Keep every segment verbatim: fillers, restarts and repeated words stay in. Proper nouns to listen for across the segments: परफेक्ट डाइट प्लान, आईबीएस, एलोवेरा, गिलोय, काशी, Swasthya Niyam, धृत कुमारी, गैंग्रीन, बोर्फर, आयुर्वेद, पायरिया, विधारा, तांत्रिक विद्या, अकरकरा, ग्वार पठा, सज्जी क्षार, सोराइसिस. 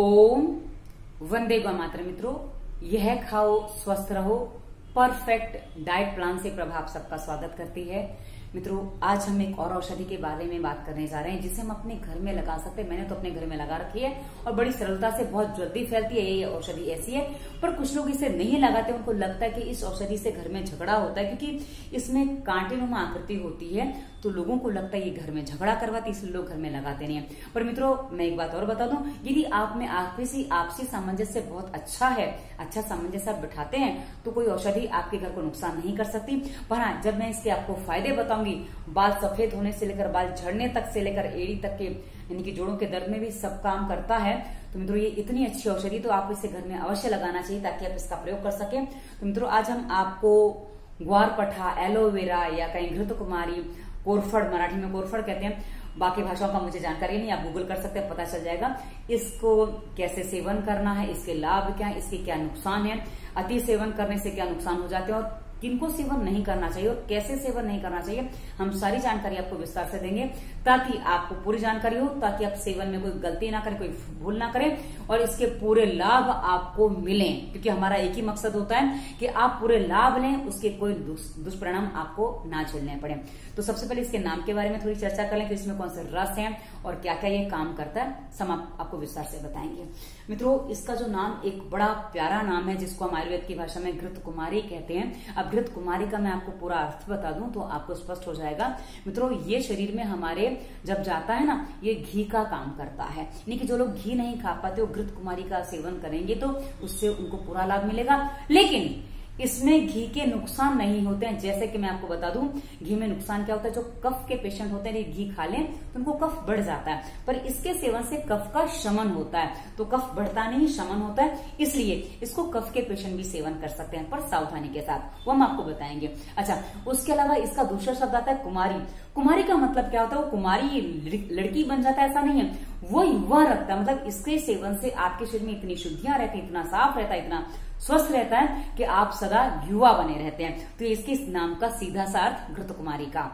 ओम वंदे गौ मातरम। मित्रों, यह खाओ स्वस्थ रहो परफेक्ट डाइट प्लान से प्रभाव सबका स्वागत करती है। मित्रों, आज हम एक और औषधि के बारे में बात करने जा रहे हैं जिसे हम अपने घर में लगा सकते हैं। मैंने तो अपने घर में लगा रखी है और बड़ी सरलता से बहुत जल्दी फैलती है। ये औषधि ऐसी है, पर कुछ लोग इसे नहीं लगाते। उनको लगता है कि इस औषधि से घर में झगड़ा होता है क्योंकि इसमें कांटेनुमा आकृति होती है, तो लोगों को लगता है ये घर में झगड़ा करवाती, इसलिए लोग घर में लगाते नहीं है। पर मित्रों, मैं एक बात और बता दूं, यदि आप में आपसी आपसी सामंजस्य बहुत अच्छा है, अच्छा सामंजस्य आप बिठाते हैं, तो कोई औषधि आपके घर को नुकसान नहीं कर सकती। पर हाँ, जब मैं इसके आपको फायदे बताऊंगी, बाल सफेद होने से लेकर बाल झड़ने तक से लेकर एड़ी तक के यानी कि जोड़ों के दर्द में भी सब काम करता है। तो मित्रों, ये इतनी अच्छी औषधि, तो आपको इसे घर में अवश्य लगाना चाहिए ताकि आप इसका प्रयोग कर सकें। तो मित्रों, आज हम आपको ग्वार पठा, एलोवेरा या कहीं धृत कुमारी, बोर्फर, मराठी में बोर्फर कहते हैं, बाकी भाषाओं का मुझे जानकारी नहीं, आप गूगल कर सकते हैं, पता चल जाएगा इसको कैसे सेवन करना है, इसके लाभ क्या है, इसके क्या नुकसान है, अति सेवन करने से क्या नुकसान हो जाते हैं और किनको सेवन नहीं करना चाहिए और कैसे सेवन नहीं करना चाहिए, हम सारी जानकारी आपको विस्तार से देंगे ताकि आपको पूरी जानकारी हो, ताकि आप सेवन में कोई गलती ना करें, कोई भूल ना करें और इसके पूरे लाभ आपको मिलें। क्योंकि हमारा एक ही मकसद होता है कि आप पूरे लाभ लें, उसके कोई दुष्परिणाम आपको ना झेलने पड़े। तो सबसे पहले इसके नाम के बारे में थोड़ी चर्चा कर लें कि इसमें कौन से रस है और क्या क्या ये काम करता है, सब आपको विस्तार से बताएंगे। मित्रों, इसका जो नाम, एक बड़ा प्यारा नाम है जिसको हम आयुर्वेद की भाषा में घृत कुमारी कहते हैं। अब धृत कुमारी का मैं आपको पूरा अर्थ बता दूं तो आपको स्पष्ट हो जाएगा। मित्रों, ये शरीर में हमारे जब जाता है ना, ये घी का काम करता है, यानी कि जो लोग घी नहीं खा पाते वो घृत कुमारी का सेवन करेंगे तो उससे उनको पूरा लाभ मिलेगा। लेकिन इसमें घी के नुकसान नहीं होते हैं, जैसे कि मैं आपको बता दूं घी में नुकसान क्या होता है। जो कफ के पेशेंट होते हैं, ये घी खा लें तो उनको कफ बढ़ जाता है, पर इसके सेवन से कफ का शमन होता है, तो कफ बढ़ता नहीं, शमन होता है, इसलिए इसको कफ के पेशेंट भी सेवन कर सकते हैं, पर सावधानी के साथ, वो हम आपको बताएंगे। अच्छा, उसके अलावा इसका दूसरा शब्द आता है कुमारी। कुमारी का मतलब क्या होता है? वो कुमारी लड़की बन जाता है, ऐसा नहीं है, वो युवा रखता है। मतलब इसके सेवन से आपके शरीर में इतनी शुद्धियां रहती है, इतना साफ रहता है, इतना स्वस्थ रहता है कि आप सदा युवा बने रहते हैं। तो इसके इस नाम का सीधा सा अर्थ घृत कुमारी का।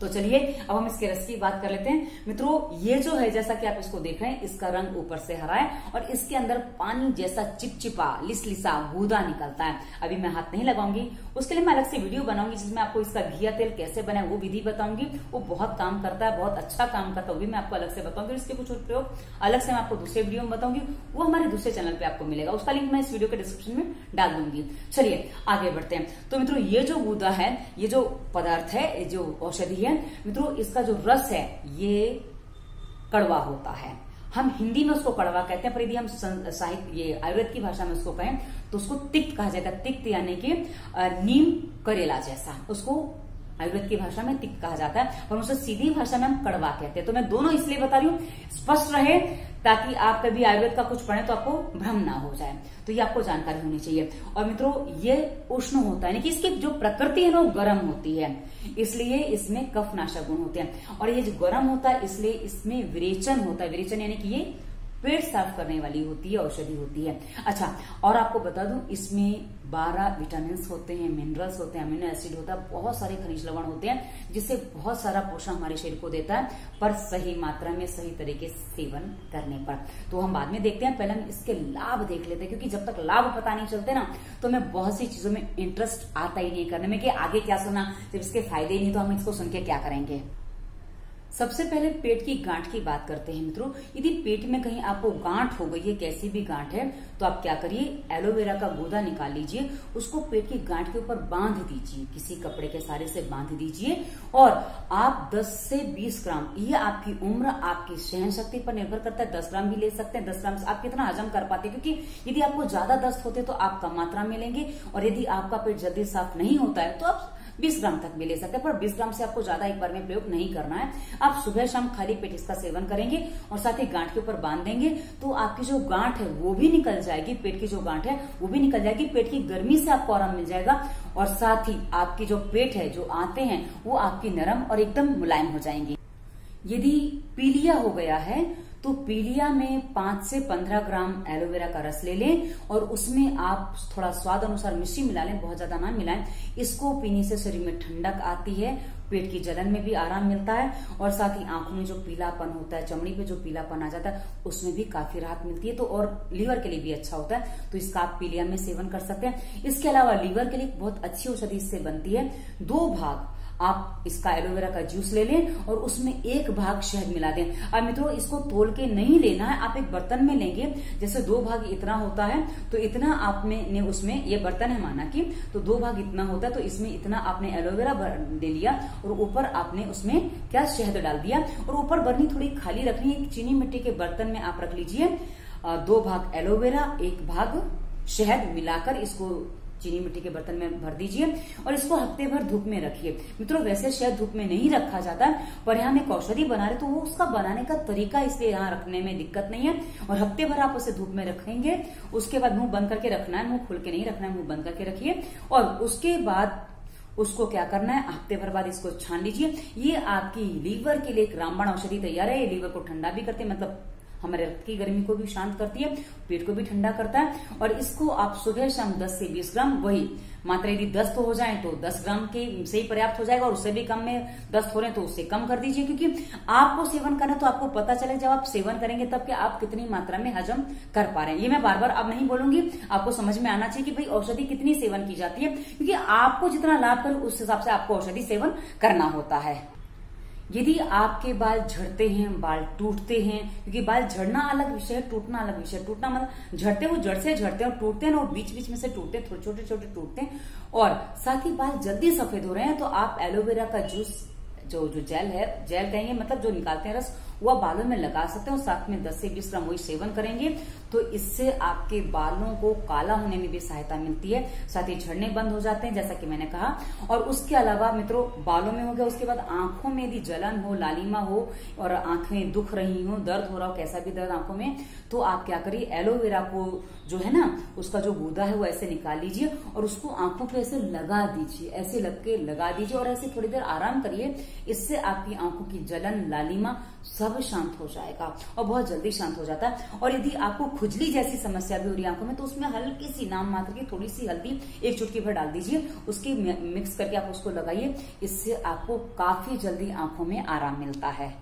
तो चलिए अब हम इसके रस की बात कर लेते हैं। मित्रों, ये जो है, जैसा कि आप इसको देख रहे हैं, इसका रंग ऊपर से हरा है और इसके अंदर पानी जैसा चिपचिपा लिसलिसा गूदा निकलता है। अभी मैं हाथ नहीं लगाऊंगी, उसके लिए मैं अलग से वीडियो बनाऊंगी जिसमें आपको इसका घिया तेल कैसे बना है वो विधि बताऊंगी। वो बहुत काम करता है, बहुत अच्छा काम करता है, वो भी मैं आपको अलग से बताऊंगी। इसके कुछ प्रयोग अलग से मैं आपको दूसरे वीडियो में बताऊंगी, वो हमारे दूसरे चैनल पर आपको मिलेगा, उसका लिंक मैं इस वीडियो के डिस्क्रिप्शन में डाल दूंगी। चलिए आगे बढ़ते हैं। तो मित्रों, ये जो गूदा है, ये जो पदार्थ है, ये जो औषधि, मित्रों इसका जो रस है ये कड़वा होता है। हम हिंदी में उसको कड़वा कहते हैं, पर यदि हम साहित्य ये आयुर्वेद की भाषा में उसको कहें तो उसको तिक्त कहा जाएगा। तिक्त यानी कि नीम करेला जैसा, उसको आयुर्वेद की भाषा में तिक्त कहा जाता है, पर उसे सीधी भाषा में हम कड़वा कहते हैं। तो मैं दोनों इसलिए बता रही हूं, स्पष्ट रहे ताकि आप कभी आयुर्वेद का कुछ पढ़े तो आपको भ्रम ना हो जाए, तो ये आपको जानकारी होनी चाहिए। और मित्रों, ये उष्ण होता है, यानी कि इसकी जो प्रकृति है ना वो गर्म होती है, इसलिए इसमें कफ नाशक गुण होते हैं और ये जो गर्म होता है इसलिए इसमें विरेचन होता है। विरेचन यानी कि ये पेट साफ करने वाली होती है, औषधि होती है। अच्छा, और आपको बता दूं, इसमें बारह विटामिन होते हैं, मिनरल्स होते हैं, अमीनो एसिड होता है, बहुत सारे खनिज लवण होते हैं, जिससे बहुत सारा पोषण हमारे शरीर को देता है, पर सही मात्रा में सही तरीके से सेवन करने पर। तो हम बाद में देखते हैं, पहले हम इसके लाभ देख लेते हैं, क्योंकि जब तक लाभ पता नहीं चलते ना तो हमें बहुत सी चीजों में इंटरेस्ट आता ही नहीं करने में कि आगे क्या सुना, जब इसके फायदे नहीं तो हम इसको सुन के क्या करेंगे। सबसे पहले पेट की गांठ की बात करते हैं। मित्रों, यदि पेट में कहीं आपको गांठ हो गई है, कैसी भी गांठ है, तो आप क्या करिए, एलोवेरा का गूदा निकाल लीजिए, उसको पेट की गांठ के ऊपर बांध दीजिए, किसी कपड़े के सहारे से बांध दीजिए और आप दस से बीस ग्राम, ये आपकी उम्र, आपकी सहन शक्ति पर निर्भर करता है, दस ग्राम भी ले सकते हैं। दस ग्राम आप कितना हजम कर पाते हैं, क्योंकि यदि आपको ज्यादा दस्त होते तो आप कम मात्रा में लेंगे और यदि आपका पेट जल्दी साफ नहीं होता है तो आप बीस ग्राम तक भी ले सकते हैं, पर बीस ग्राम से आपको ज्यादा एक बार में प्रयोग नहीं करना है। आप सुबह शाम खाली पेट इसका सेवन करेंगे और साथ ही गांठ के ऊपर बांध देंगे तो आपकी जो गांठ है वो भी निकल जाएगी, पेट की जो गांठ है वो भी निकल जाएगी, पेट की गर्मी से आपको आराम मिल जाएगा और साथ ही आपकी जो पेट है, जो आते हैं, वो आपकी नरम और एकदम मुलायम हो जाएंगी। यदि पीलिया हो गया है तो पीलिया में पांच से पंद्रह ग्राम एलोवेरा का रस ले लें और उसमें आप थोड़ा स्वाद अनुसार मिश्री मिला लें, बहुत ज्यादा ना मिलाएं। इसको पीने से शरीर में ठंडक आती है, पेट की जलन में भी आराम मिलता है और साथ ही आंखों में जो पीलापन होता है, चमड़ी पे जो पीलापन आ जाता है, उसमें भी काफी राहत मिलती है। तो और लीवर के लिए भी अच्छा होता है, तो इसका आप पीलिया में सेवन कर सकते हैं। इसके अलावा लीवर के लिए बहुत अच्छी औषधि इससे बनती है। दो भाग आप इसका एलोवेरा का जूस ले लें और उसमें एक भाग शहद मिला दें। अब मित्रों इसको तोल के नहीं लेना है, आप एक बर्तन में लेंगे, जैसे दो भाग इतना होता है तो इतना आपने उसमें, ये बर्तन है माना कि, तो दो भाग इतना होता है तो इसमें इतना आपने एलोवेरा ले लिया और ऊपर आपने उसमें क्या शहद डाल दिया और ऊपर बर्नी थोड़ी खाली रखनी है। चीनी मिट्टी के बर्तन में आप रख लीजिए, दो भाग एलोवेरा एक भाग शहद मिलाकर इसको चीनी मिट्टी के बर्तन में भर दीजिए और इसको हफ्ते भर धूप में रखिए। मित्रों वैसे शायद धूप में नहीं रखा जाता, पर यहाँ में औषधि बना रहे तो वो उसका बनाने का तरीका, इसलिए यहाँ रखने में दिक्कत नहीं है। और हफ्ते भर आप उसे धूप में रखेंगे, उसके बाद मुंह बंद करके रखना है, मुंह खोल के नहीं रखना है, मुंह बंद करके रखिए। और उसके बाद उसको क्या करना है, हफ्ते भर बाद इसको छान लीजिए। ये आपकी लीवर के लिए एक रामबाण औषधि तैयार है। ये लीवर को ठंडा भी करते, मतलब हमारे रक्त की गर्मी को भी शांत करती है, पेट को भी ठंडा करता है। और इसको आप सुबह शाम दस से बीस ग्राम, वही मात्रा यदि दस तो हो जाए तो दस ग्राम के से ही पर्याप्त हो जाएगा, और उससे भी कम में दस हो रहे हैं तो उससे कम कर दीजिए, क्योंकि आपको सेवन करना तो आपको पता चले जब आप सेवन करेंगे तब कि आप कितनी मात्रा में हजम कर पा रहे हैं। ये मैं बार बार अब नहीं बोलूंगी, आपको समझ में आना चाहिए कि भाई औषधि कितनी सेवन की जाती है, क्योंकि आपको जितना लाभ कर उस हिसाब से आपको औषधि सेवन करना होता है। यदि आपके बाल झड़ते हैं, बाल टूटते हैं, क्योंकि बाल झड़ना अलग विषय है, टूटना अलग विषय। टूटना मतलब झड़ते वो जड़ से झड़ते हैं और टूटते हैं ना, और बीच बीच में से टूटते हैं, छोटे छोटे टूटते हैं। और साथ ही बाल जल्दी सफेद हो रहे हैं तो आप एलोवेरा का जूस जो जो जेल है, जेल कहेंगे मतलब जो निकालते हैं रस, वह बालों में लगा सकते हैं और साथ में दस से बीस ग्राम वही सेवन करेंगे तो इससे आपके बालों को काला होने में भी सहायता मिलती है, साथ ही झड़ने बंद हो जाते हैं जैसा कि मैंने कहा। और उसके अलावा मित्रों बालों में हो गया, उसके बाद आंखों में यदि जलन हो, लालिमा हो और आंखें दुख रही हो, दर्द हो रहा हो, कैसा भी दर्द आंखों में, तो आप क्या करिए, एलोवेरा को जो है ना उसका जो गूदा है वो ऐसे निकाल लीजिए और उसको आंखों पर ऐसे लगा दीजिए, ऐसे लग के लगा दीजिए और ऐसे थोड़ी देर आराम करिए। इससे आपकी आंखों की जलन, लालिमा सब शांत हो जाएगा और बहुत जल्दी शांत हो जाता है। और यदि आपको खुजली जैसी समस्या भी हो रही है आंखों में, तो उसमें हल्की सी नाम मात्र की थोड़ी सी हल्दी एक चुटकी भर डाल दीजिए, उसकी मिक्स करके आप उसको लगाइए, इससे आपको काफी जल्दी आंखों में आराम मिलता है।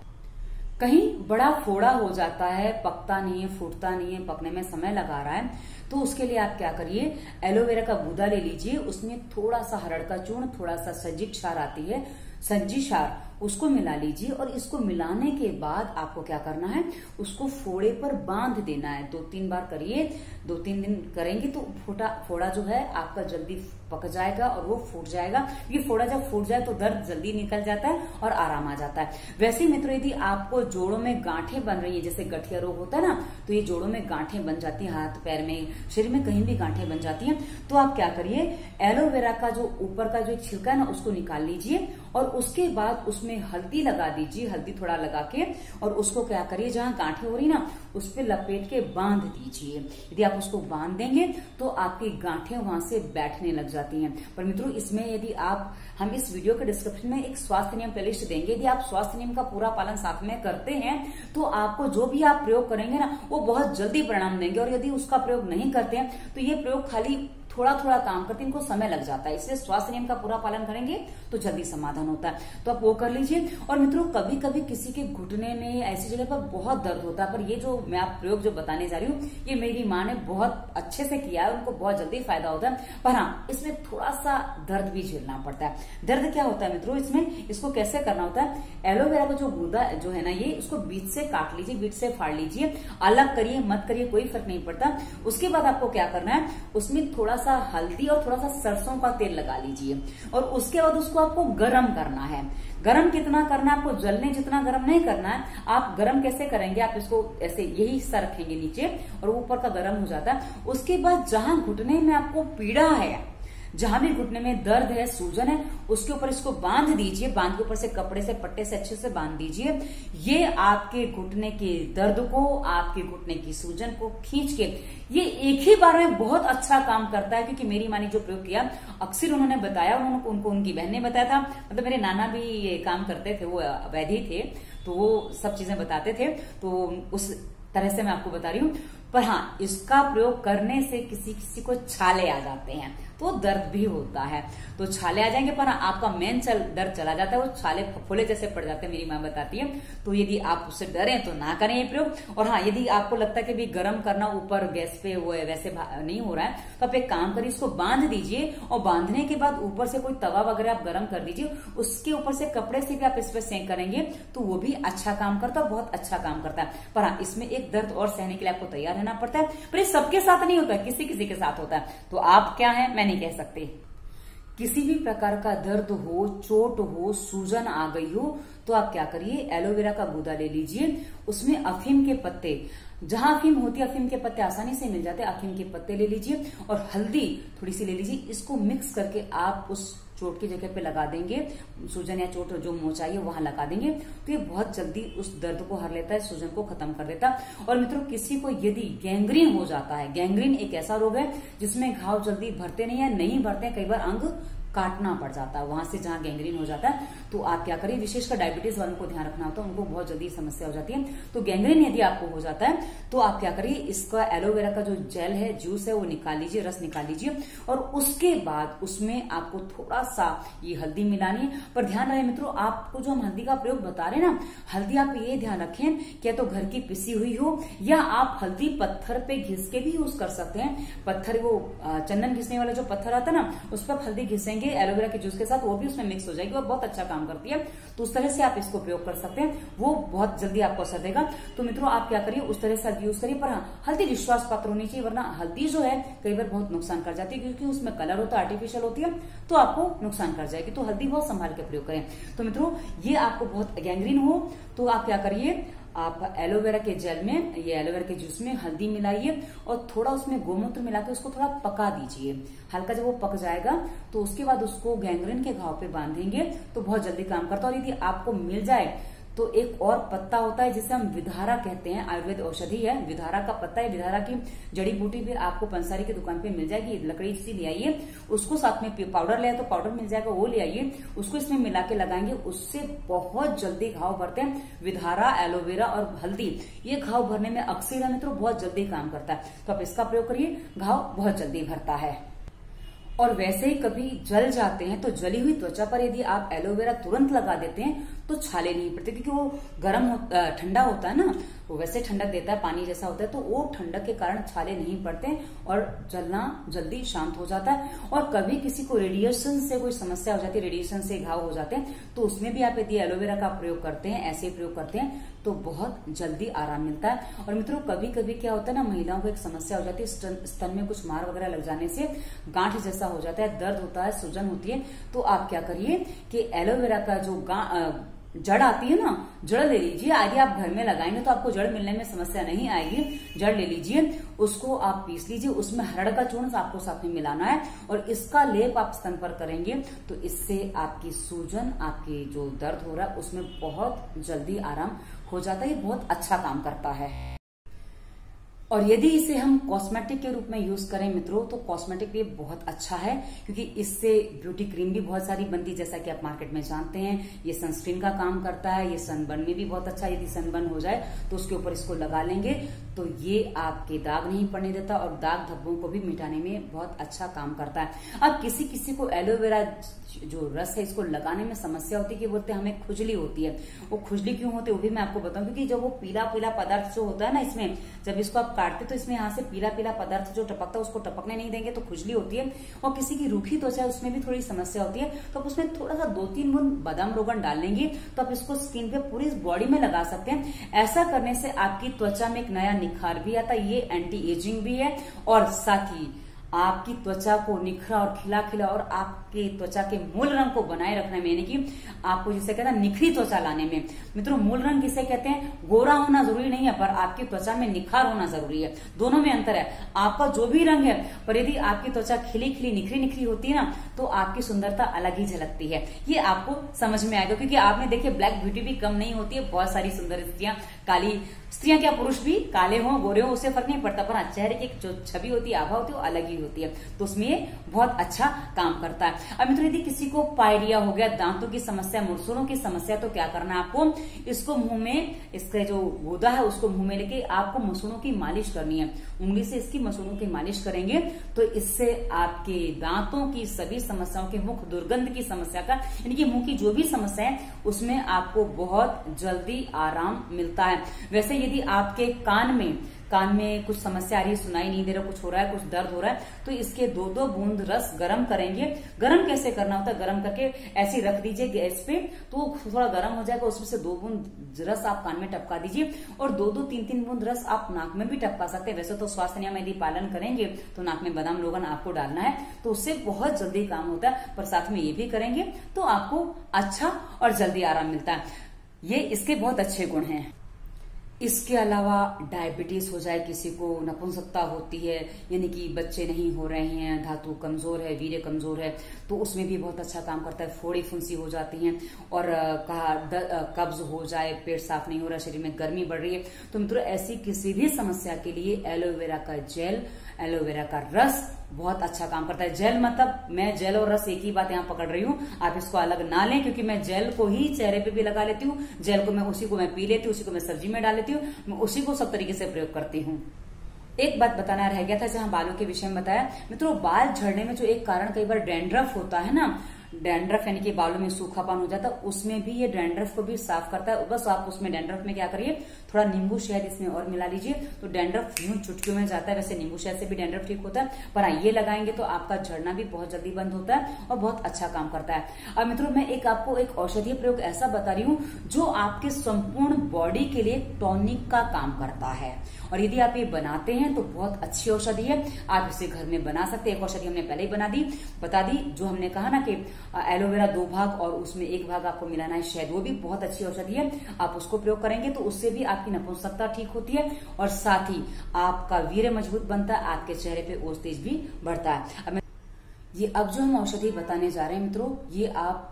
कहीं बड़ा फोड़ा हो जाता है, पकता नहीं है, फूटता नहीं है, पकने में समय लगा रहा है, तो उसके लिए आप क्या करिए, एलोवेरा का गूदा ले लीजिए, उसमें थोड़ा सा हरड़ का चूर्ण, थोड़ा सा सज्जी क्षार आती है, सज्जी क्षार उसको मिला लीजिए और इसको मिलाने के बाद आपको क्या करना है, उसको फोड़े पर बांध देना है। दो तीन बार करिए, दो तीन दिन करेंगे तो फोड़ा फोड़ा जो है आपका जल्दी पक जाएगा और वो फूट जाएगा। ये फोड़ा जब फूट जाए तो दर्द जल्दी निकल जाता है और आराम आ जाता है। वैसे मित्रों यदि आपको जोड़ों में गांठे बन रही है, जैसे गठिया रोग होता है ना, तो ये जोड़ों में गांठे बन जाती है, हाथ पैर में, शरीर में कहीं भी गांठे बन जाती हैं, तो आप क्या करिए, एलोवेरा का जो ऊपर का जो छिलका है ना उसको निकाल लीजिए और उसके बाद उसमें हल्दी लगा दीजिए, हल्दी थोड़ा लगा के, और उसको क्या करिए, जहाँ गांठे हो रही ना उस पर लपेट के बांध दीजिए। यदि आप उसको बांध देंगे तो आपकी गांठे वहां से बैठने लग जाती हैं। पर मित्रों इसमें यदि आप, हम इस वीडियो के डिस्क्रिप्शन में एक स्वास्थ्य नियम प्लेलिस्ट देंगे, यदि आप स्वास्थ्य नियम का पूरा पालन साथ में करते हैं तो आपको जो भी आप प्रयोग करेंगे ना वो बहुत जल्दी परिणाम देंगे। और यदि उसका प्रयोग नहीं करते हैं तो ये प्रयोग खाली थोड़ा थोड़ा काम करते हैं, इनको समय लग जाता है, इसलिए स्वास्थ्य नियम का पूरा पालन करेंगे तो जल्दी समाधान होता है, तो आप वो कर लीजिए। और मित्रों कभी कभी किसी के घुटने में ऐसी जगह पर बहुत दर्द होता है, पर ये जो मैं आप प्रयोग जो बताने जा रही हूँ ये मेरी माँ ने बहुत अच्छे से किया है, उनको बहुत जल्दी फायदा होता है। पर हाँ इसमें थोड़ा सा दर्द भी झेलना पड़ता है। दर्द क्या होता है मित्रों, इसमें इसको कैसे करना होता है, एलोवेरा का जो गूदा जो है ना ये, इसको बीच से काट लीजिए, बीच से फाड़ लीजिए, अलग करिए मत करिए कोई फर्क नहीं पड़ता। उसके बाद आपको क्या करना है, उसमें थोड़ा सा हल्दी और थोड़ा सा सरसों का तेल लगा लीजिए और उसके बाद उसको आपको गरम करना है। गरम कितना करना है आपको, जलने जितना गरम नहीं करना है। आप गरम कैसे करेंगे, आप इसको ऐसे यही हिस्सा रखेंगे नीचे और ऊपर का गरम हो जाता है। उसके बाद जहां घुटने में आपको पीड़ा है, जहां भी घुटने में दर्द है, सूजन है, उसके ऊपर इसको बांध दीजिए, बांध के ऊपर से कपड़े से पट्टे से अच्छे से बांध दीजिए। ये आपके घुटने के दर्द को, आपके घुटने की सूजन को खींच के, ये एक ही बार में बहुत अच्छा काम करता है, क्योंकि मेरी माँ ने जो प्रयोग किया अक्सर उन्होंने बताया, उनको, उनको उनकी बहन ने बताया था, मतलब मेरे नाना भी ये काम करते थे, वो वैद्य थे तो वो सब चीजें बताते थे, तो उस तरह से मैं आपको बता रही हूँ। पर हाँ इसका प्रयोग करने से किसी किसी को छाले आ जाते हैं, तो दर्द भी होता है। तो छाले आ जाएंगे पर आपका मेन दर्द चला जाता है, वो छाले फफोले जैसे पड़ जाते हैं, मेरी माँ बताती है। तो यदि आप उससे डरे तो ना करें ये प्रयोग। और हाँ, यदि आपको लगता है कि भी गर्म करना ऊपर गैस पे वो वैसे नहीं हो रहा है, तो आप एक काम करिए, इसको बांध दीजिए और बांधने के बाद ऊपर से कोई तवा वगैरह आप गर्म कर दीजिए, उसके ऊपर से कपड़े से भी आप इस पर सेंक करेंगे तो वो भी अच्छा काम करता है, बहुत अच्छा काम करता है। पर हाँ, इसमें एक दर्द और सहने के लिए आपको तैयार रहना पड़ता है, पर ये सबके साथ नहीं होता, किसी किसी के साथ होता है। तो आप क्या है, मैं नहीं कह सकते। किसी भी प्रकार का दर्द हो, चोट हो, सूजन आ गई हो, तो आप क्या करिए, एलोवेरा का गूदा ले लीजिए, उसमें अफीम के पत्ते, जहां अफीम होती है अफीम के पत्ते आसानी से मिल जाते हैं, अफीम के पत्ते ले लीजिए और हल्दी थोड़ी सी ले लीजिए, इसको मिक्स करके आप उस चोट की जगह पे लगा देंगे, सूजन या चोट जो मोचाई है वहां लगा देंगे, तो ये बहुत जल्दी उस दर्द को हर लेता है, सूजन को खत्म कर देता है। और मित्रों, किसी को यदि गैंग्रीन हो जाता है, गैंग्रीन एक ऐसा रोग है जिसमें घाव जल्दी भरते नहीं है, नहीं भरते, कई बार अंग काटना पड़ जाता है वहां से जहां गैंग्रीन हो जाता है। तो आप क्या करिए, विशेषकर डायबिटीज वालों को ध्यान रखना होता है, उनको बहुत जल्दी समस्या हो जाती है। तो गैंग्रीन यदि आपको हो जाता है तो आप क्या करिए, इसका एलोवेरा का जो जेल है, जूस है, वो निकाल लीजिए, रस निकाल लीजिए और उसके बाद उसमें आपको थोड़ा सा ये हल्दी मिलानी है। पर ध्यान रहे मित्रों, आपको जो हम हल्दी का प्रयोग बता रहे हैं ना, हल्दी आप ये ध्यान रखें क्या तो घर की पिसी हुई हो, या आप हल्दी पत्थर पे घिस के भी यूज कर सकते हैं। पत्थर वो चंदन घिसने वाला जो पत्थर आता है ना, उस पर हल्दी घिसेंगे एलोवेरा के जूस के साथ, वो भी उसमें मिक्स हो जाएगी और बहुत अच्छा काम करती है। तो उस तरह से आप इसको प्रयोग कर सकते हैं, वो बहुत जल्दी आपको असर देगा। तो मित्रों, आप क्या करिए, उस तरह से यूज करिए। पर हाँ, हल्दी विश्वास पात्र होनी चाहिए, वरना हल्दी जो है कई बार बहुत नुकसान कर जाती है, क्योंकि उसमें कलर होता है, आर्टिफिशियल होती है, तो आपको नुकसान कर जाएगी। तो हल्दी बहुत संभाल के प्रयोग करें। तो मित्रों, ये आपको बहुत गैंग्रीन हो तो आप क्या करिए, आप एलोवेरा के जेल में, ये एलोवेरा के जूस में हल्दी मिलाइए और थोड़ा उसमें गोमूत्र मिलाकर उसको थोड़ा पका दीजिए। हल्का जब वो पक जाएगा तो उसके बाद उसको गैंग्रीन के घाव पे बांधेंगे तो बहुत जल्दी काम करता है। और यदि आपको मिल जाए तो एक और पत्ता होता है जिसे हम विधारा कहते हैं, आयुर्वेद औषधि है, विधारा का पत्ता है। विधारा की जड़ी बूटी भी आपको पंसारी की दुकान पे मिल जाएगी, लकड़ी सी ले आइए, उसको साथ में पाउडर ले आए तो पाउडर मिल जाएगा, वो ले आइए, उसको इसमें मिला के लगाएंगे, उससे बहुत जल्दी घाव भरते हैं। विधारा, एलोवेरा और हल्दी, ये घाव भरने में अक्सर है मित्रों, बहुत जल्दी काम करता है। तो आप इसका प्रयोग करिए, घाव बहुत जल्दी भरता है। और वैसे ही कभी जल जाते हैं तो जली हुई त्वचा पर यदि आप एलोवेरा तुरंत लगा देते हैं तो छाले नहीं पड़ते, क्योंकि वो गर्म ठंडा होता है ना, वो वैसे ठंडक देता है, पानी जैसा होता है, तो वो ठंडक के कारण छाले नहीं पड़ते और जलना जल्दी शांत हो जाता है। और कभी किसी को रेडिएशन से कोई समस्या हो जाती है, रेडिएशन से घाव हो जाते हैं, तो उसमें भी आप यदि एलोवेरा का प्रयोग करते हैं, ऐसे प्रयोग करते हैं, तो बहुत जल्दी आराम मिलता है। और मित्रों, कभी कभी क्या होता है ना, महिलाओं को एक समस्या हो जाती है, स्तन में कुछ मार वगैरह लग जाने से गांठ जैसा हो जाता है, दर्द होता है, सूजन होती है, तो आप क्या करिए कि एलोवेरा का जो जड़ आती है ना, जड़ ले लीजिए, आगे आप घर में लगाएंगे तो आपको जड़ मिलने में समस्या नहीं आएगी। जड़ ले लीजिए, उसको आप पीस लीजिए, उसमें हरड़ का चूर्ण आपको साथ में मिलाना है और इसका लेप आप स्तन पर करेंगे, तो इससे आपकी सूजन, आपकी जो दर्द हो रहा है, उसमें बहुत जल्दी आराम हो जाता है, बहुत अच्छा काम करता है। और यदि इसे हम कॉस्मेटिक के रूप में यूज करें मित्रों, तो कॉस्मेटिक भी बहुत अच्छा है, क्योंकि इससे ब्यूटी क्रीम भी बहुत सारी बनती, जैसा कि आप मार्केट में जानते हैं। ये सनस्क्रीन का काम करता है, ये सनबर्न में भी बहुत अच्छा, यदि सनबर्न हो जाए तो उसके ऊपर इसको लगा लेंगे तो ये आपके दाग नहीं पड़ने देता और दाग धब्बों को भी मिटाने में बहुत अच्छा काम करता है। अब किसी किसी को एलोवेरा जो रस है, इसको लगाने में समस्या होती है, कि बोलते हैं हमें खुजली होती है। वो खुजली क्यों होती है वो भी मैं आपको बताऊं, क्योंकि जब वो पीला पीला पदार्थ जो होता है ना, इसमें जब इसको आप काटते तो इसमें यहाँ से पीला पीला पदार्थ जो टपकता है उसको टपकने नहीं देंगे, तो खुजली होती है। और किसी की रूखी त्वचा है, उसमें भी थोड़ी समस्या होती है, तो आप उसमें थोड़ा सा दो तीन बूंद बादाम रोगन डाल लेंगे तो आप इसको स्किन पे पूरी बॉडी में लगा सकते हैं। ऐसा करने से आपकी त्वचा में एक नया निखार भी आता है, ये एंटी एजिंग भी है और साथ ही आपकी त्वचा को निखरा और खिला खिला और आपके त्वचा के मूल रंग को बनाए रखने में, यानी कि आपको जिसे कहते हैं निखरी त्वचा लाने में। मित्रों, मूल रंग किसे कहते हैं, गोरा होना जरूरी नहीं है, पर आपकी त्वचा में निखार होना जरूरी है, दोनों में अंतर है। आपका जो भी रंग है, पर यदि आपकी त्वचा खिली खिली निखरी निखरी होती है ना, तो आपकी सुंदरता अलग ही झलकती है, ये आपको समझ में आएगा। क्योंकि आपने देखिए, ब्लैक ब्यूटी भी कम नहीं होती है, बहुत सारी सुंदर स्त्रियां, काली स्त्रियां क्या पुरुष भी, काले हों गोरे हों, उससे फर्क नहीं पड़ता, पर चेहरे की जो छवि होती है, आभा होती है, वो अलग ही होती है, तो उसमें ये बहुत अच्छा काम करता है। अब मित्रों यदि किसी को पायरिया हो गया, दांतों की समस्या, मुड़सुड़ों की समस्या, तो क्या करना है आपको, इसको मुंह में, इसका जो गूदा है उसको मुंह में लेके आपको मसूड़ों की मालिश करनी है। उंगली से इसकी मसूड़ों की मालिश करेंगे तो इससे आपके दांतों की सभी समस्याओं के, मुख दुर्गंध की समस्या का, यानी कि मुंह की जो भी समस्या है उसमें आपको बहुत जल्दी आराम मिलता है। वैसे यदि आपके कान में कान में कुछ समस्या आ रही है, सुनाई नहीं दे रहा, कुछ हो रहा है, कुछ दर्द हो रहा है, तो इसके दो दो बूंद रस गरम करेंगे। गरम कैसे करना होता है, गरम करके ऐसे रख दीजिए गैस पे, तो थोड़ा गरम हो जाएगा, उसमें से दो बूंद रस आप कान में टपका दीजिए और दो दो तीन तीन बूंद रस आप नाक में भी टपका सकते हैं। वैसे तो स्वास्थ्य नियम यदि पालन करेंगे तो नाक में बादाम रोगन आपको डालना है, तो उससे बहुत जल्दी काम होता है, पर साथ में ये भी करेंगे तो आपको अच्छा और जल्दी आराम मिलता है। ये इसके बहुत अच्छे गुण हैं। इसके अलावा डायबिटीज हो जाए किसी को, नपुंसकता होती है यानी कि बच्चे नहीं हो रहे हैं, धातु कमजोर है, वीर्य कमजोर है, तो उसमें भी बहुत अच्छा काम करता है। फोड़ी फुंसी हो जाती हैं और कब्ज हो जाए, पेट साफ नहीं हो रहा, शरीर में गर्मी बढ़ रही है, तो मित्रों ऐसी किसी भी समस्या के लिए एलोवेरा का जेल, एलोवेरा का रस बहुत अच्छा काम करता है। जेल मतलब मैं जेल और रस एक ही बात यहाँ पकड़ रही हूँ, आप इसको अलग ना लें, क्योंकि मैं जेल को ही चेहरे पे भी लगा लेती हूँ, जेल को मैं उसी को मैं पी लेती हूँ, उसी को मैं सब्जी में डाल लेती हूँ, मैं उसी को सब तरीके से प्रयोग करती हूँ। एक बात बताना रह गया था जहाँ बालों के विषय में बताया, मित्रों बाल झड़ने में जो एक कारण कई बार डैंड्रफ होता है ना, डैंड्रफ यानी कि बालों में सूखापन हो जाता है, उसमें भी ये डैंड्रफ को भी साफ करता है। बस आप उसमें डैंड्रफ में क्या करिए, थोड़ा नींबू शहद इसमें और मिला लीजिए, तो डैंड्रफ यूं चुटकियों में जाता है। वैसे नींबू शहद से भी डैंड्रफ ठीक होता है, पर ये लगाएंगे तो आपका झड़ना भी बहुत जल्दी बंद होता है और बहुत अच्छा काम करता है। अब मित्रों मैं एक आपको एक औषधीय प्रयोग ऐसा बता रही हूँ जो आपके संपूर्ण बॉडी के लिए टॉनिक का काम करता है, और यदि आप ये बनाते हैं तो बहुत अच्छी औषधि है, आप इसे घर में बना सकते हैं। एक औषधि हमने पहले ही बना दी, बता दी, जो हमने कहा ना कि एलोवेरा दो भाग और उसमें एक भाग आपको मिलाना है शायद, वो भी बहुत अच्छी औषधि है, आप उसको प्रयोग करेंगे तो उससे भी आपकी नपुंसकता ठीक होती है और साथ ही आपका वीर्य मजबूत बनता है, आपके चेहरे पे ओज तेज भी बढ़ता है। ये अब जो हम औषधि बताने जा रहे हैं मित्रों, ये आप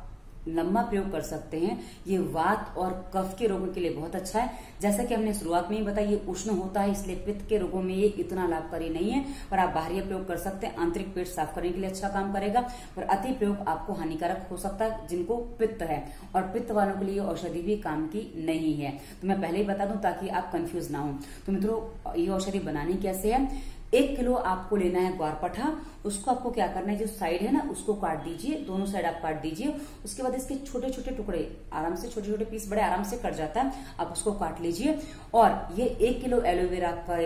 लंबा प्रयोग कर सकते हैं, ये वात और कफ के रोगों के लिए बहुत अच्छा है। जैसा कि हमने शुरुआत में ही बताया ये उष्ण होता है, इसलिए पित्त के रोगों में ये इतना लाभकारी नहीं है, पर आप बाहरी प्रयोग कर सकते हैं। आंतरिक पेट साफ करने के लिए अच्छा काम करेगा, पर अति प्रयोग आपको हानिकारक हो सकता है जिनको पित्त है, और पित्त वालों के लिए औषधि भी काम की नहीं है, तो मैं पहले ही बता दूं ताकि आप कंफ्यूज ना हो। तो मित्रों ये औषधि बनानी कैसे है, एक किलो आपको लेना है ग्वार पठा, उसको आपको क्या करना है, जो साइड है ना उसको काट दीजिए, दोनों साइड आप काट दीजिए, उसके बाद इसके छोटे छोटे टुकड़े आराम से, छोटे छोटे पीस बड़े आराम से कट जाता है, आप उसको काट लीजिए। और ये एक किलो एलोवेरा का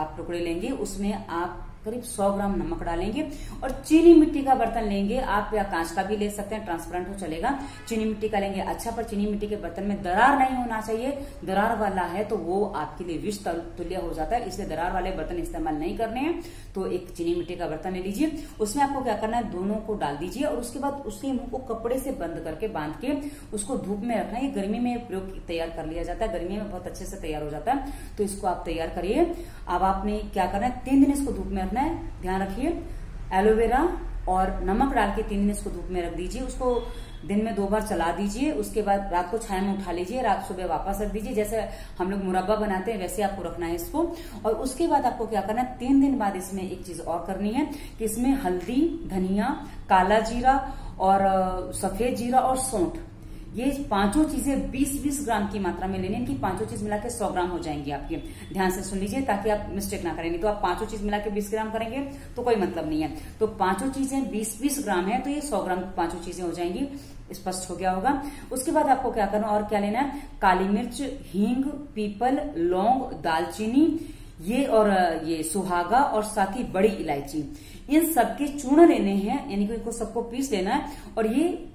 आप टुकड़े लेंगे, उसमें आप करीब सौ ग्राम नमक डालेंगे, और चीनी मिट्टी का बर्तन लेंगे, आप या कांच का भी ले सकते हैं, ट्रांसपेरेंट हो चलेगा, चीनी मिट्टी का लेंगे अच्छा, पर चीनी मिट्टी के बर्तन में दरार नहीं होना चाहिए, दरार वाला है तो वो आपके लिए विष तुल्य हो जाता है, इसलिए दरार वाले बर्तन इस्तेमाल नहीं करने हैं। तो एक चीनी मिट्टी का बर्तन ले लीजिए, उसमें आपको क्या करना है, दोनों को डाल दीजिए और उसके बाद उसके मुंह को कपड़े से बंद करके बांध के उसको धूप में रखना है। गर्मी में प्रयोग तैयार कर लिया जाता है, गर्मी में बहुत अच्छे से तैयार हो जाता है, तो इसको आप तैयार करिए। अब आपने क्या करना है, तीन दिन इसको धूप में ध्यान रखिए, एलोवेरा और नमक डाल के तीन दिन इसको धूप में रख दीजिए, उसको दिन में दो बार चला दीजिए, उसके बाद रात को छाया में उठा लीजिए, रात सुबह वापस रख दीजिए। जैसे हम लोग मुरब्बा बनाते हैं वैसे आपको रखना है इसको। और उसके बाद आपको क्या करना है, तीन दिन बाद इसमें एक चीज और करनी है कि इसमें हल्दी, धनिया, काला जीरा और सफेद जीरा और सौंठ, ये पांचों चीजें बीस बीस ग्राम की मात्रा में लेने, इनकी पांचों चीज मिला के सौ ग्राम हो जाएंगी आपके। ध्यान से सुन लीजिए ताकि आप मिस्टेक ना करें, नहीं तो आप पांचों चीज मिला के बीस ग्राम करेंगे तो कोई मतलब नहीं है। तो पांचों चीजें बीस बीस ग्राम है, तो ये सौ ग्राम पांचों चीजें हो जाएंगी, स्पष्ट हो गया होगा। उसके बाद आपको क्या करना, और क्या लेना है, काली मिर्च, हींग, पीपल, लौंग, दालचीनी ये और ये सुहागा और साथ ही बड़ी इलायची, इन सबके चूर्ण लेने हैं, यानी कि इनको सबको पीस लेना है, और ये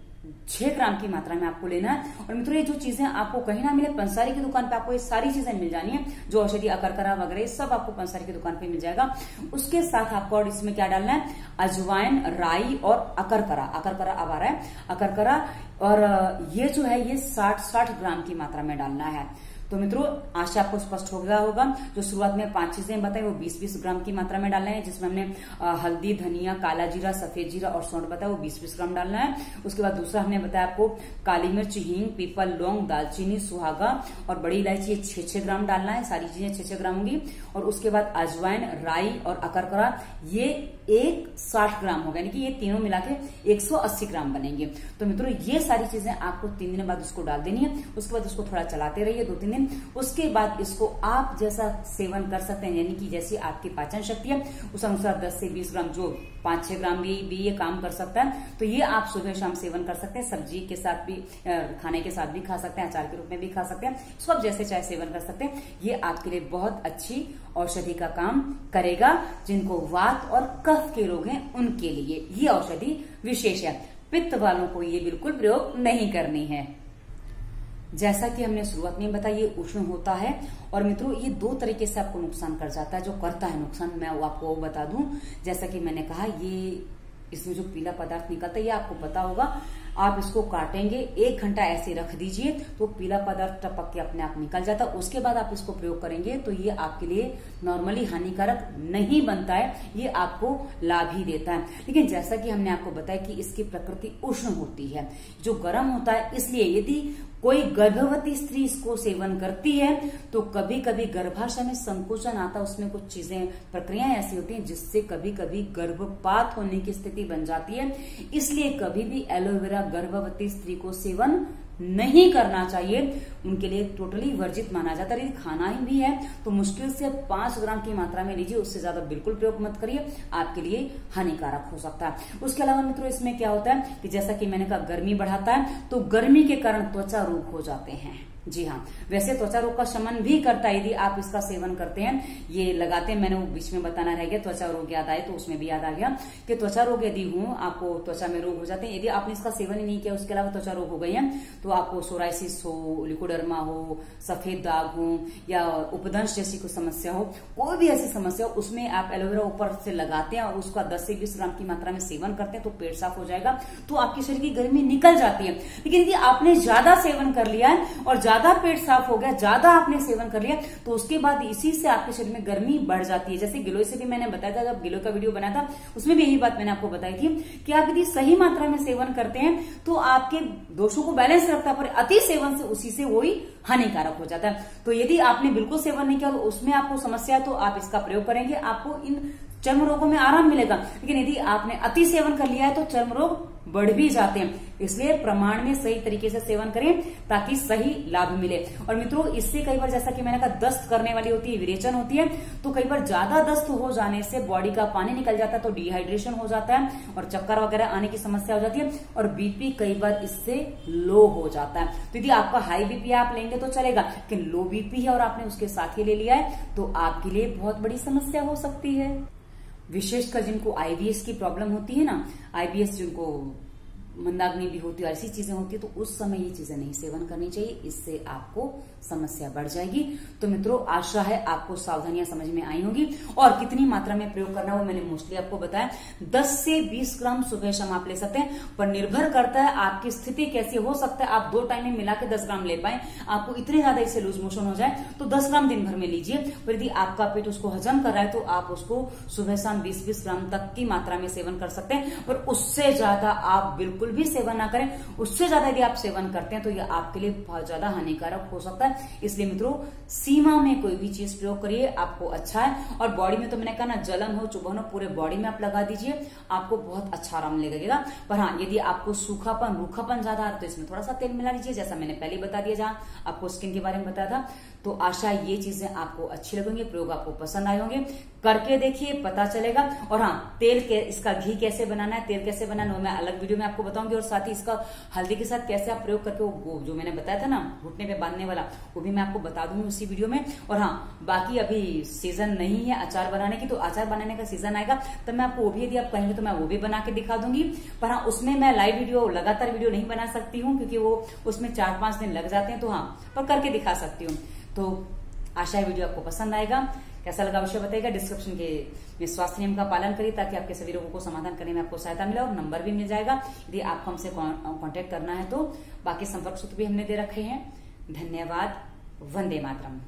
छह ग्राम की मात्रा में आपको लेना है। और मित्रों ये जो चीजें आपको कहीं ना मिले, पंसारी की दुकान पे आपको ये सारी चीजें मिल जानी है, जो औषधि अकरकरा वगैरह सब आपको पंसारी की दुकान पे मिल जाएगा। उसके साथ आपको और इसमें क्या डालना है, अजवाइन, राई और अकरकरा, अकरकरा अब आ रहा है, अकरकरा, और ये जो है ये साठ साठ ग्राम की मात्रा में डालना है। तो मित्रों आशा आपको स्पष्ट हो गया होगा। जो शुरुआत में पांच चीजें बताई वो बीस बीस ग्राम की मात्रा में डालना है, जिसमें हमने हल्दी, धनिया, काला जीरा, सफेद जीरा और सौंठ बताया, वो बीस बीस ग्राम डालना है। उसके बाद दूसरा हमने बताया आपको काली मिर्च, हींग, पीपल, लौंग, दालचीनी, सुहागा और बड़ी इलायची, ये छह छह ग्राम डालना है। सारी चीजें छह छह ग्राम होंगी। और उसके बाद अजवाइन, राई और अकरकरा, ये एक साठ ग्राम होगा, यानी कि ये तीनों मिला के एक सौ अस्सी ग्राम बनेंगे। तो मित्रों ये सारी चीजें आपको तीन दिन बाद उसको डाल देनी है। उसके बाद उसको थोड़ा चलाते रहिए दो तीन दिन। उसके बाद इसको आप जैसा सेवन कर सकते हैं, यानी कि जैसी आपकी पाचन शक्ति है उस अनुसार दस से बीस ग्राम, जो पांच छह ग्राम भी, भी ये काम कर सकता है। तो ये आप सुबह शाम सेवन कर सकते हैं, सब्जी के साथ भी, खाने के साथ भी खा सकते हैं, अचार के रूप में भी खा सकते हैं, इसको आप जैसे चाहे सेवन कर सकते हैं। ये आपके लिए बहुत अच्छी औषधि का काम करेगा। जिनको वात और कफ के रोग हैं उनके लिए ये औषधि विशेष है। पित्त वालों को ये बिल्कुल प्रयोग नहीं करनी है। जैसा कि हमने शुरुआत में बताया ये उष्ण होता है और मित्रों ये दो तरीके से आपको नुकसान कर जाता है। जो करता है नुकसान मैं आपको बता दूं, जैसा कि मैंने कहा ये इसमें जो पीला पदार्थ निकलता है ये आपको पता होगा। आप इसको काटेंगे, एक घंटा ऐसे रख दीजिए तो पीला पदार्थ टपक के अपने आप निकल जाता है। उसके बाद आप इसको प्रयोग करेंगे तो ये आपके लिए नॉर्मली हानिकारक नहीं बनता है, ये आपको लाभ ही देता है। लेकिन जैसा कि हमने आपको बताया कि इसकी प्रकृति उष्ण होती है, जो गर्म होता है, इसलिए यदि कोई गर्भवती स्त्री इसको सेवन करती है तो कभी कभी गर्भाशय में संकोचन आता है। उसमें कुछ चीजें, प्रक्रियाएं ऐसी होती हैं जिससे कभी कभी गर्भपात होने की स्थिति बन जाती है। इसलिए कभी भी एलोवेरा गर्भवती स्त्री को सेवन नहीं करना चाहिए, उनके लिए टोटली वर्जित माना जाता है। यदि खाना ही भी है तो मुश्किल से पांच ग्राम की मात्रा में लीजिए, उससे ज्यादा बिल्कुल प्रयोग मत करिए, आपके लिए हानिकारक हो सकता है। उसके अलावा मित्रों इसमें क्या होता है कि जैसा कि मैंने कहा गर्मी बढ़ाता है, तो गर्मी के कारण त्वचा रोग हो जाते हैं। जी हाँ, वैसे त्वचा रोग का शमन भी करता है यदि आप इसका सेवन करते हैं, ये लगाते हैं। मैंने वो बीच में बताना रह गया, त्वचा रोग याद आए तो उसमें भी याद आ गया कि त्वचा रोग यदि हो, आपको त्वचा में रोग हो जाते हैं, यदि आपने इसका सेवन ही नहीं किया, उसके अलावा त्वचा रोग हो गई है तो आपको सोराइसिस हो, लिकोडर्मा हो, सफेद दाग हो या उपदंश जैसी कोई समस्या हो, कोई भी ऐसी समस्या हो, उसमें आप एलोवेरा ऊपर से लगाते हैं और उसका दस से बीस ग्राम की मात्रा में सेवन करते हैं तो पेट साफ हो जाएगा, तो आपके शरीर की गर्मी निकल जाती है। लेकिन यदि आपने ज्यादा सेवन कर लिया है और ज्यादा पेट साफ हो गया, ज्यादा आपने सेवन कर लिया, तो उसके बाद इसी से आपके शरीर में गर्मी बढ़ जाती है। जैसे गिलोय से भी मैंने बताया था, जब गिलोय का वीडियो बनाया था उसमें भी यही बात मैंने आपको बताई थी कि आप यदि सही मात्रा में सेवन करते हैं तो आपके दोषों को बैलेंस रखता है, पर अति सेवन से उसी से वही हानिकारक हो जाता है। तो यदि आपने बिल्कुल सेवन नहीं किया और उसमें आपको समस्या है तो आप इसका प्रयोग करेंगे, आपको इन चर्म रोगों में आराम मिलेगा। लेकिन यदि आपने अति सेवन कर लिया है तो चर्म रोग बढ़ भी जाते हैं, इसलिए प्रमाण में सही तरीके से सेवन करें ताकि सही लाभ मिले। और मित्रों इससे कई बार, जैसा कि मैंने कहा, दस्त करने वाली होती है, विरेचन होती है, तो कई बार ज्यादा दस्त हो जाने से बॉडी का पानी निकल जाता है तो डिहाइड्रेशन हो जाता है और चक्कर वगैरह आने की समस्या हो जाती है और बीपी कई बार इससे लो हो जाता है। तो यदि आपका हाई बीपी आप लेंगे तो चलेगा, लेकिन लो बीपी है और आपने उसके साथ ही ले लिया है तो आपके लिए बहुत बड़ी समस्या हो सकती है। विशेषकर जिनको आई बी एस की प्रॉब्लम होती है ना, आई बी एस जिनको मंदाग्नि भी होती है, ऐसी चीजें होती है, तो उस समय ये चीजें नहीं सेवन करनी चाहिए, इससे आपको समस्या बढ़ जाएगी। तो मित्रों आशा है आपको सावधानियां समझ में आई होंगी और कितनी मात्रा में प्रयोग करना हो मैंने मोस्टली आपको बताया। दस से बीस ग्राम सुबह शाम आप ले सकते हैं, पर निर्भर करता है आपकी स्थिति कैसी हो सकता है। आप दो टाइम में मिला के दस ग्राम ले पाए, आपको इतने ज्यादा इससे लूज मोशन हो जाए तो दस ग्राम दिन भर में लीजिए। पर यदि आपका पेट उसको हजम कर रहा है तो आप उसको सुबह शाम बीस बीस ग्राम तक की मात्रा में सेवन कर सकते हैं, पर उससे ज्यादा आप बिल्कुल भी सेवन ना करें। उससे ज्यादा यदि आप सेवन करते हैं तो यह आपके लिए बहुत ज्यादा हानिकारक हो सकता है। इसलिए मित्रों सीमा में कोई भी चीज प्रयोग करिए, आपको अच्छा है। और बॉडी में तो मैंने कहा ना, जलन हो, चुभन हो, पूरे बॉडी में आप लगा दीजिए, आपको बहुत अच्छा आराम लगेगा। पर हाँ, यदि आपको सूखापन, रूखापन ज्यादा आ रहा है तो इसमें थोड़ा सा तेल मिला लीजिए, जैसा मैंने पहले बता दिया जहां आपको स्किन के बारे में बताया था। तो आशा ये चीजें आपको अच्छी लगेंगी, प्रयोग आपको पसंद आए होंगे, करके देखिए पता चलेगा। और हाँ, तेल के, इसका घी कैसे बनाना है, तेल कैसे बनाना है मैं अलग वीडियो में आपको बताऊंगी। और साथ ही इसका हल्दी के साथ कैसे आप प्रयोग करके वो जो मैंने बताया था ना घुटने पे बांधने वाला, वो भी मैं आपको बता दूंगी उसी वीडियो में। और हाँ, बाकी अभी सीजन नहीं है अचार बनाने की, तो अचार बनाने का सीजन आएगा तब मैं आपको वो भी, यदि आप कहेंगे तो मैं वो भी बना के दिखा दूंगी। पर हाँ, उसमें मैं लाइव वीडियो, लगातार वीडियो नहीं बना सकती हूँ क्योंकि वो उसमें चार पांच दिन लग जाते हैं। तो हाँ, पर करके दिखा सकती हूँ। तो आशा है वीडियो आपको पसंद आएगा। कैसा लगा अवश्य बताइएगा। डिस्क्रिप्शन के में स्वास्थ्य नियम का पालन करिए ताकि आपके सभी रोगों को समाधान करने में आपको सहायता मिले और नंबर भी मिल जाएगा यदि आपको हमसे कांटेक्ट करना है तो। बाकी संपर्क सूत्र भी हमने दे रखे हैं। धन्यवाद। वंदे मातरम।